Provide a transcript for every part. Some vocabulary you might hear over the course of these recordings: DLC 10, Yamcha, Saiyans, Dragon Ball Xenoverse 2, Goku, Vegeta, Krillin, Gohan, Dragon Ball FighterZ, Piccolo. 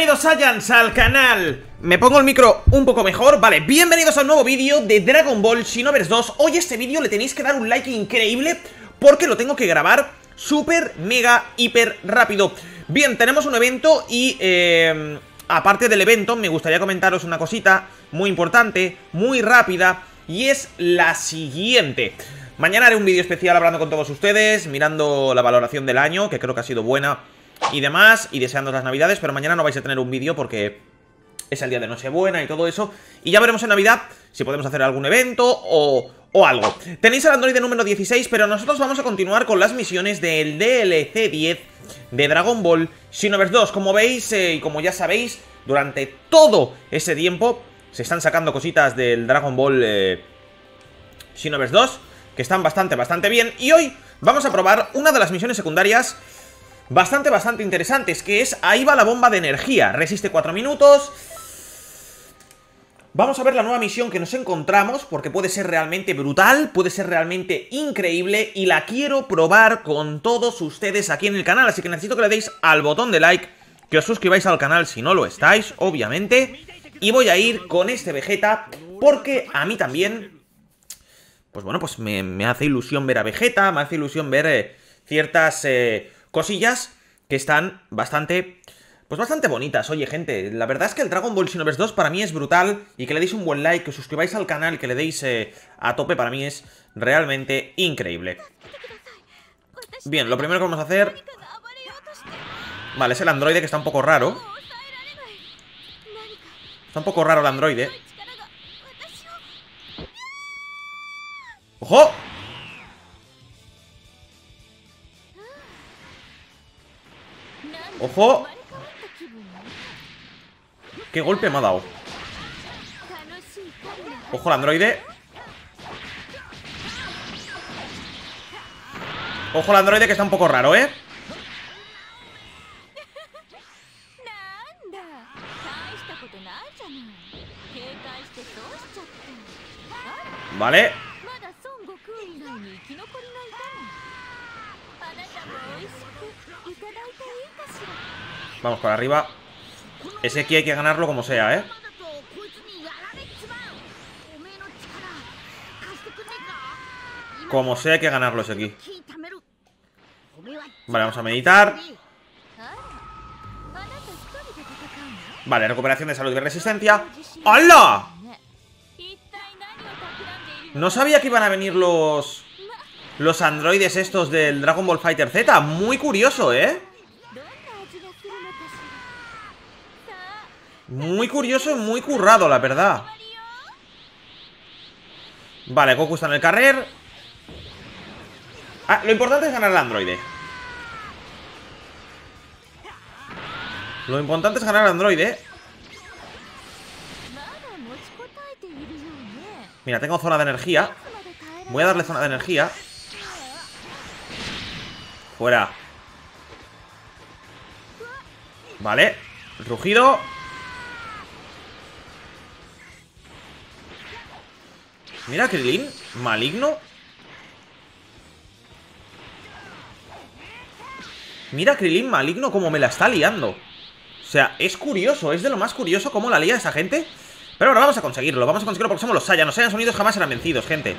Bienvenidos Saiyans al canal. Me pongo el micro un poco mejor. Vale, bienvenidos a un nuevo vídeo de Dragon Ball Xenoverse 2. Hoy este vídeo le tenéis que dar un like increíble porque lo tengo que grabar súper, mega, hiper rápido. Bien, tenemos un evento y aparte del evento me gustaría comentaros una cosita muy importante, muy rápida, y es la siguiente. Mañana haré un vídeo especial hablando con todos ustedes, mirando la valoración del año, que creo que ha sido buena y demás, y deseando las navidades, pero mañana no vais a tener un vídeo porque es el día de Nochebuena y todo eso. Y ya veremos en Navidad si podemos hacer algún evento o algo. Tenéis al androide número 16, pero nosotros vamos a continuar con las misiones del DLC 10 de Dragon Ball Xenoverse 2. Como veis y como ya sabéis, durante todo ese tiempo se están sacando cositas del Dragon Ball Xenoverse 2, que están bastante bien. Y hoy vamos a probar una de las misiones secundarias bastante interesantes, que es ahí va la bomba de energía. Resiste 4 minutos. Vamos a ver la nueva misión que nos encontramos, porque puede ser realmente brutal, puede ser realmente increíble, y la quiero probar con todos ustedes aquí en el canal. Así que necesito que le deis al botón de like, que os suscribáis al canal si no lo estáis, obviamente. Y voy a ir con este Vegeta, porque a mí también, pues bueno, pues me hace ilusión ver a Vegeta, me hace ilusión ver ciertas cosillas que están bastante bonitas. Oye, gente, la verdad es que el Dragon Ball Xenoverse 2 para mí es brutal, y que le deis un buen like, que os suscribáis al canal, que le deis a tope, para mí es realmente increíble. Bien, lo primero que vamos a hacer... Vale, es el androide, que está un poco raro. Está un poco raro el androide. ¡Ojo! ¡Ojo! ¡Qué golpe me ha dado! ¡Ojo al androide! ¡Ojo al androide, que está un poco raro, eh! Vale. Vamos para arriba. Ese aquí hay que ganarlo como sea, ¿eh? Como sea hay que ganarlo ese aquí. Vale, vamos a meditar. Vale, recuperación de salud y resistencia. ¡Hala! No sabía que iban a venir los androides estos del Dragon Ball FighterZ. Muy curioso, ¿eh? Muy curioso, muy currado, la verdad. Vale, Goku está en el carrer. Ah, lo importante es ganar al androide. Lo importante es ganar al androide. Mira, tengo zona de energía. Voy a darle zona de energía. Fuera. Vale, rugido. Mira, Krillin, maligno. Mira, Krillin, maligno, como me la está liando. O sea, es curioso, es de lo más curioso cómo la lía esa gente. Pero ahora vamos a conseguirlo porque somos los Saiyans. Los Saiyans unidos jamás serán vencidos, gente.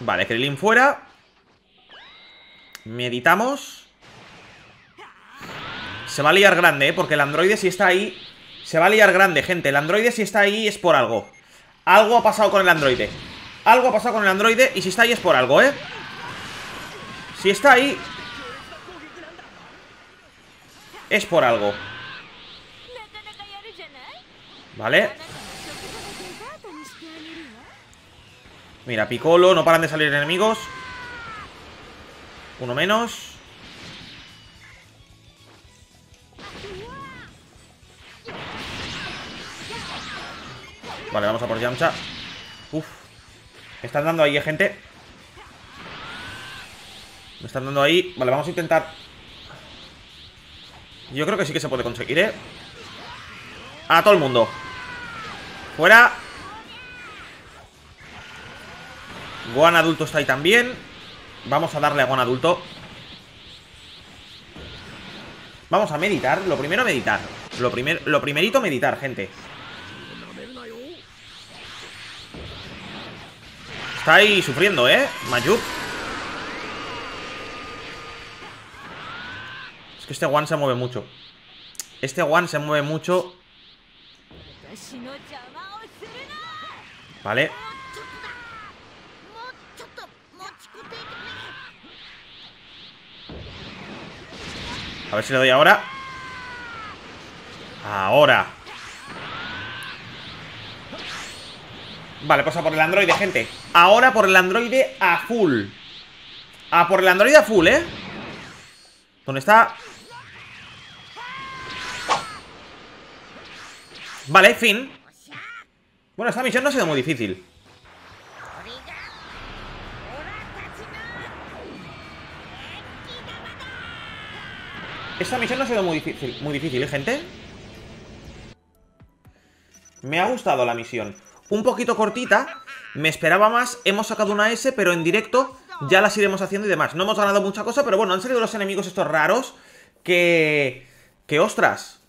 Vale, Krillin fuera. Meditamos. Se va a liar grande, ¿eh? Porque el androide si está ahí... Se va a liar grande, gente. El androide si está ahí es por algo. Algo ha pasado con el androide. Algo ha pasado con el androide, y si está ahí es por algo, ¿eh? Si está ahí es por algo. Vale. Mira, Piccolo, no paran de salir enemigos. Uno menos. Vale, vamos a por Yamcha. Uf. Me están dando ahí, gente. Me están dando ahí. Vale, vamos a intentar. Yo creo que sí que se puede conseguir, ¿eh? A todo el mundo. Fuera. Gohan adulto está ahí también. Vamos a darle a Gohan adulto. Vamos a meditar. Lo primero, meditar. Lo primerito, meditar, gente. Está ahí sufriendo, ¿eh? Mayup. Es que este One se mueve mucho. Este One se mueve mucho. Vale. A ver si le doy ahora. Ahora. Vale, pasa por el androide, gente. Ahora por el androide a full. A por el androide a full, ¿eh? ¿Dónde está? Vale, fin. Bueno, esta misión no ha sido muy difícil. Esta misión no ha sido muy difícil, ¿eh, gente? Me ha gustado la misión. Un poquito cortita, me esperaba más. Hemos sacado una S, pero en directo ya las iremos haciendo y demás. No hemos ganado mucha cosa, pero bueno, han salido los enemigos estos raros que ostras,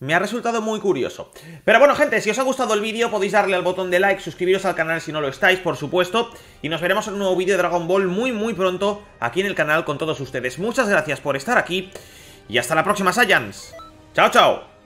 me ha resultado muy curioso. Pero bueno, gente, si os ha gustado el vídeo podéis darle al botón de like, suscribiros al canal si no lo estáis, por supuesto. Y nos veremos en un nuevo vídeo de Dragon Ball muy muy pronto aquí en el canal con todos ustedes. Muchas gracias por estar aquí y hasta la próxima, Saiyans. Chao, chao.